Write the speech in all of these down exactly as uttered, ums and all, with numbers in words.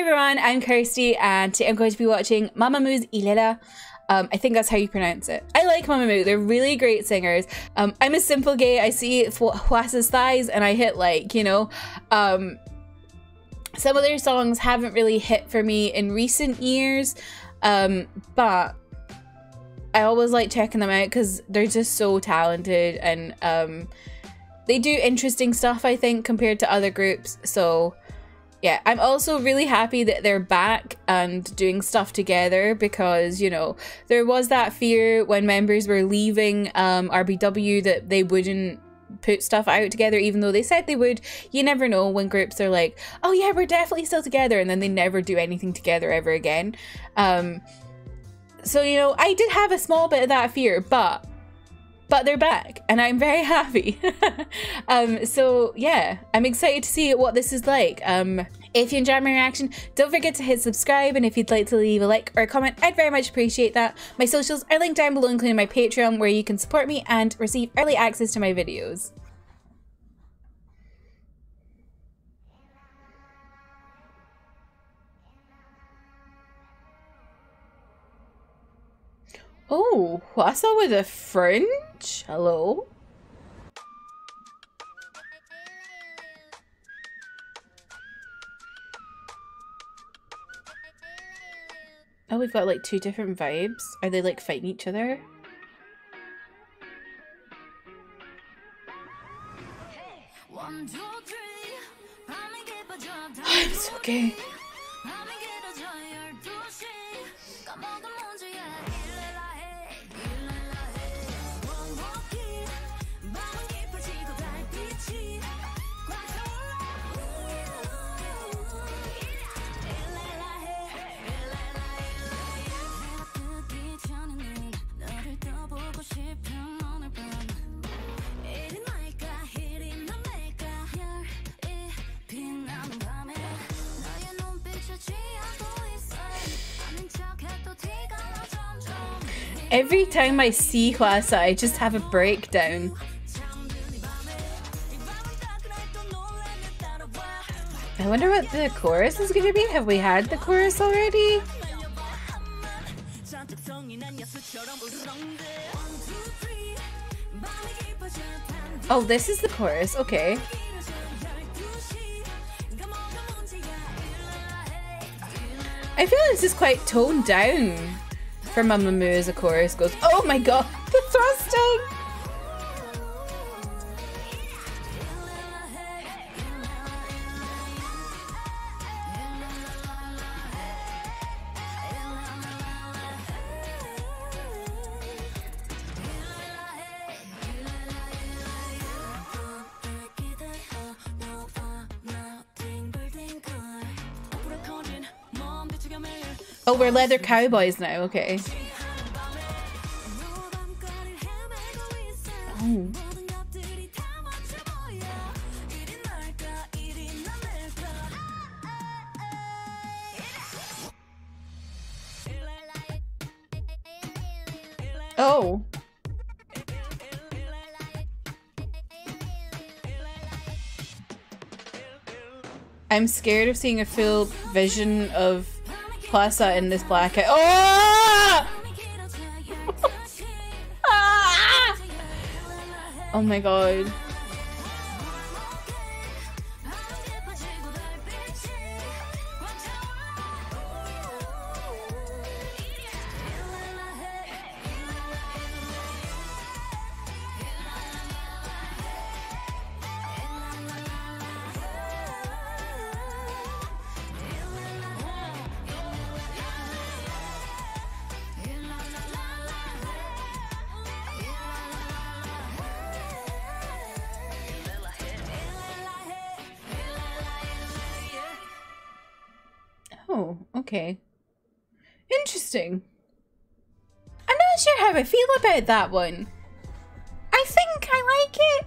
Hi everyone, I'm Kirsty and today I'm going to be watching Mamamoo's ILLELLA. Um, I think that's how you pronounce it. I like Mamamoo, they're really great singers. Um, I'm a simple gay, I see Hwasa's thighs and I hit like, you know. Um, some of their songs haven't really hit for me in recent years, um, but I always like checking them out because they're just so talented and um, they do interesting stuff, I think, compared to other groups, so yeah, I'm also really happy that they're back and doing stuff together because, you know, there was that fear when members were leaving um, R B W that they wouldn't put stuff out together even though they said they would. You never know when groups are like, oh yeah, we're definitely still together, and then they never do anything together ever again. Um, so, you know, I did have a small bit of that fear, but But they're back and I'm very happy. um, so yeah, I'm excited to see what this is like. Um, if you enjoyed my reaction, don't forget to hit subscribe, and if you'd like to leave a like or a comment, I'd very much appreciate that. My socials are linked down below, including my Patreon, where you can support me and receive early access to my videos. Oh, Hwasa with a fringe? Hello? Oh, we've got like two different vibes. Are they like fighting each other? I'm so gay. Every time I see Hwasa, I just have a breakdown. I wonder what the chorus is going to be. Have we had the chorus already? Oh, this is the chorus. Okay. I feel this is quite toned down. For Mamamoo as a chorus goes, oh my god, the thrusting! Oh, we're leather cowboys now, okay. Oh. Oh. I'm scared of seeing a full vision of Hwasa in this black eye. Oh! Ah! Oh my god. Oh, okay. Interesting. I'm not sure how I feel about that one. I think I like it.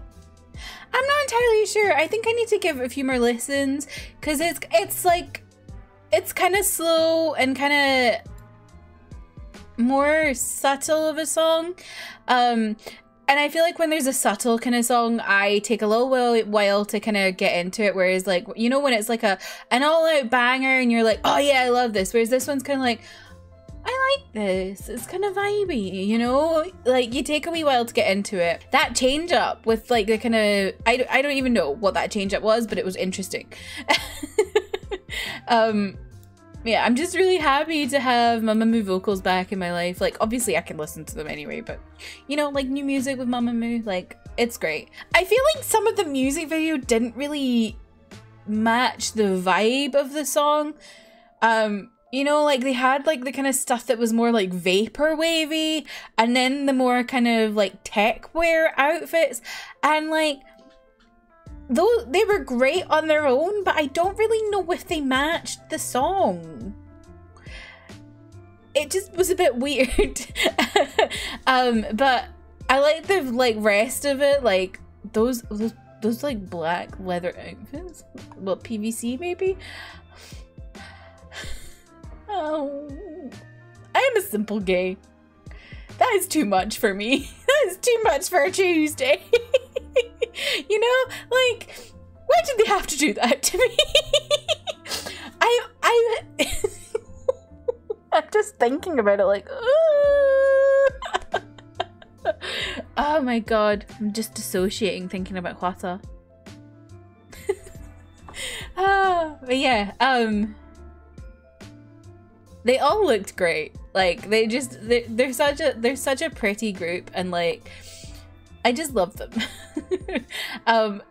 I'm not entirely sure. I think I need to give it a few more listens because it's it's like it's kind of slow and kind of more subtle of a song. Um, And I feel like when there's a subtle kind of song, I take a little while, while to kind of get into it. Whereas, like, you know, when it's like a an all-out banger and you're like, oh yeah, I love this. Whereas this one's kind of like, I like this. It's kind of vibey, you know? Like, you take a wee while to get into it. That change up with like the kind of, I, I don't even know what that change up was, but it was interesting. um, yeah, I'm just really happy to have Mamamoo vocals back in my life. Like, obviously I can listen to them anyway, but you know, like new music with Mamamoo, like it's great. I feel like some of the music video didn't really match the vibe of the song. Um, You know, like they had like the kind of stuff that was more like vapor wavy, and then the more kind of like tech wear outfits, and like though they were great on their own, but I don't really know if they matched the song. It just was a bit weird. um, but I like the like rest of it, like those those those like black leather outfits, well, P V C maybe. Oh, I am a simple gay. That is too much for me. That is too much for a Tuesday. You know, like, why did they have to do that to me? I, I, I'm just thinking about it like, oh my God, I'm just dissociating thinking about Hwasa. Ah, but yeah, um. They all looked great. Like they just they're, they're such a they're such a pretty group, and like I just love them. um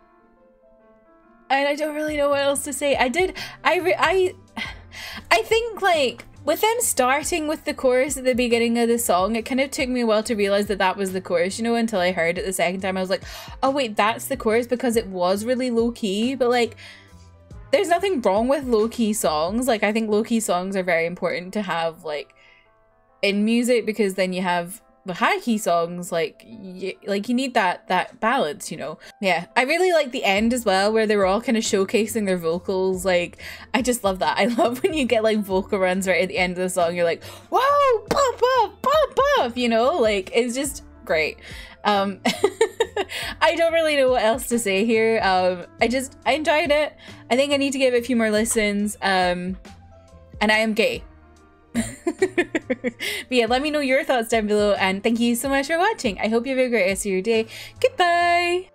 and I don't really know what else to say. I did I re I I think like with them starting with the chorus at the beginning of the song, it kind of took me a while to realize that that was the chorus, you know, until I heard it the second time. I was like, "Oh wait, that's the chorus," because it was really low key, but like there's nothing wrong with low-key songs. Like, I think low-key songs are very important to have, like, in music, because then you have the high-key songs, like, you, like you need that that balance, you know? Yeah, I really like the end as well, where they were all kind of showcasing their vocals. Like, I just love that. I love when you get, like, vocal runs right at the end of the song. You're like, whoa, pop up, pop up, you know? Like, it's just great. Um, I don't really know what else to say here. Um, I just, I enjoyed it. I think I need to give it a few more listens. Um, and I am gay. But yeah, let me know your thoughts down below, and thank you so much for watching. I hope you have a great rest of your day. Goodbye.